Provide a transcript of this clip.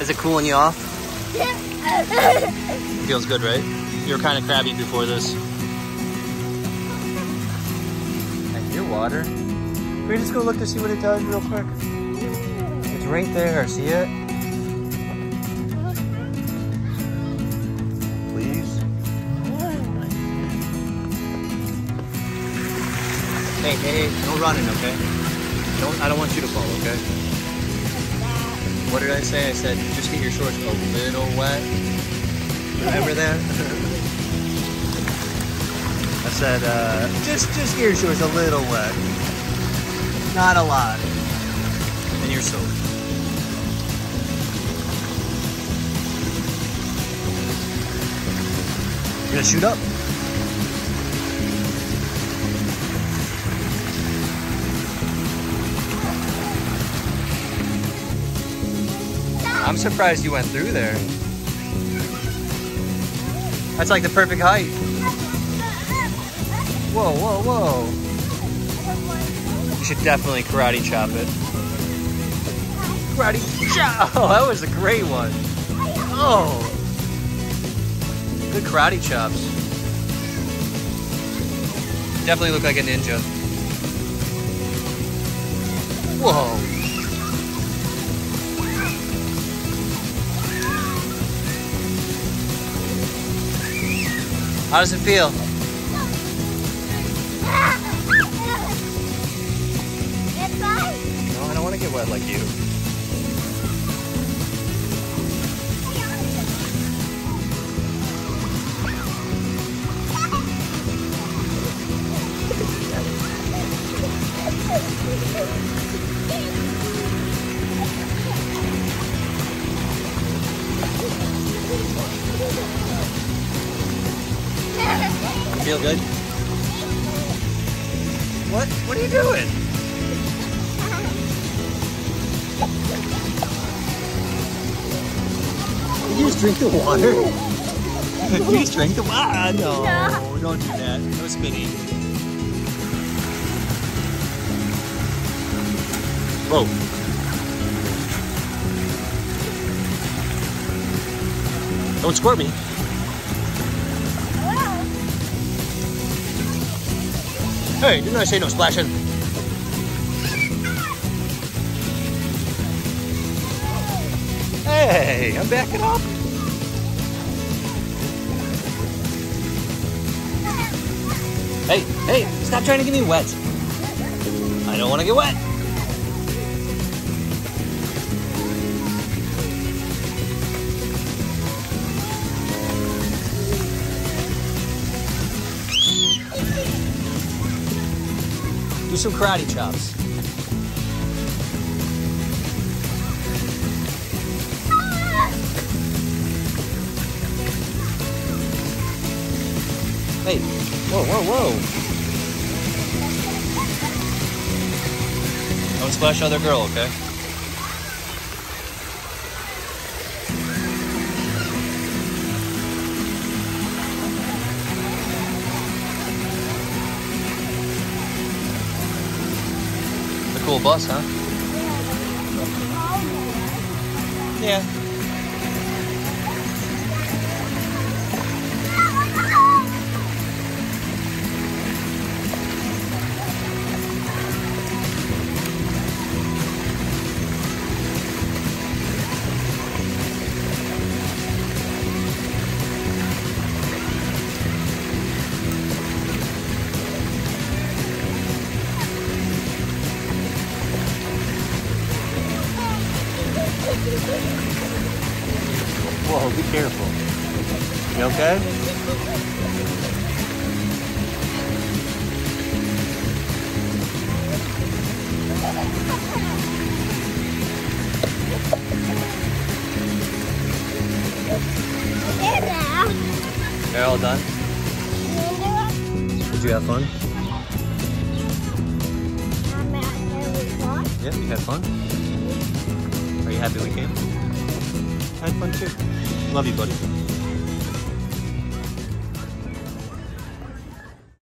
Is it cooling you off? Yeah. Feels good, right? You were kind of crabby before this. I hear water. Can we just go look to see what it does real quick? It's right there. See it? Please. Hey, hey, hey! No running, okay? Don't. I don't want you to fall, okay? What did I say? I said, just get your shorts a little wet. Remember that? I said, just get your shorts a little wet. Not a lot. And you're soaked. You're gonna shoot up. I'm surprised you went through there. That's like the perfect height. Whoa, whoa, whoa. You should definitely karate chop it. Karate chop! Oh, that was a great one. Oh. Good karate chops. Definitely look like a ninja. Whoa. How does it feel? No, I don't want to get wet like you. Feel good? What? What are you doing? Did you just drink the water? You just drank the water? No, don't do that. No spinning. Whoa. Don't squirt me. Hey, didn't I say no splashing? Hey, I'm backing up. Hey, hey, stop trying to get me wet. I don't want to get wet. Do some karate chops. Hey, whoa, whoa, whoa. Don't splash other girl, okay? Cool bus, huh? Yeah. Whoa, be careful. You okay? You're all done? Did you have fun? Yeah, you had fun? Are you happy we came? I had fun too. Love you, buddy.